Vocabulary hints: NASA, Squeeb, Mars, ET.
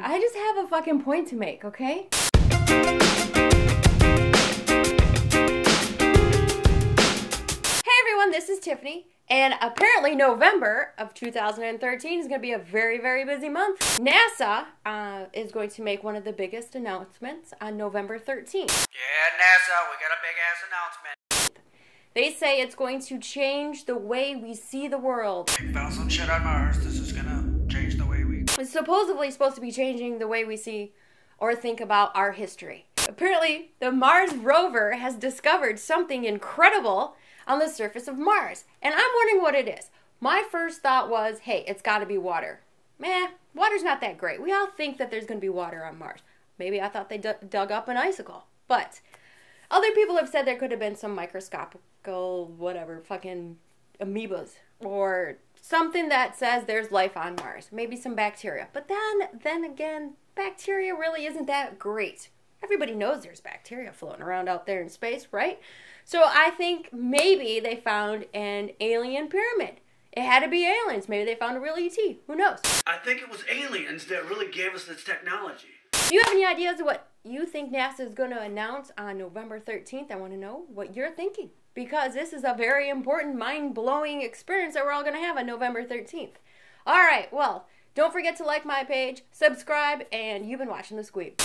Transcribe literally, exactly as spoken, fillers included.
I just have a fucking point to make, okay? Hey everyone, this is Tiffany, and apparently November of two thousand thirteen is going to be a very, very busy month. NASA uh, is going to make one of the biggest announcements on November thirteenth. Yeah, NASA, we got a big-ass announcement. They say it's going to change the way we see the world. We found some shit on Mars. This is gonna change the way we... It's supposedly supposed to be changing the way we see or think about our history. Apparently, the Mars rover has discovered something incredible on the surface of Mars. And I'm wondering what it is. My first thought was, hey, it's gotta be water. Meh, water's not that great. We all think that there's gonna be water on Mars. Maybe I thought they dug up an icicle. But other people have said there could have been some microscopic whatever, fucking amoebas or something that says there's life on Mars. Maybe some bacteria. But then, then again, bacteria really isn't that great. Everybody knows there's bacteria floating around out there in space, right? So I think maybe they found an alien pyramid. It had to be aliens. Maybe they found a real E T. Who knows? I think it was aliens that really gave us this technology. Do you have any ideas of what you think NASA is going to announce on November thirteenth? I want to know what you're thinking, because this is a very important, mind-blowing experience that we're all going to have on November thirteenth. All right, well, don't forget to like my page, subscribe, and you've been watching The Squeeb.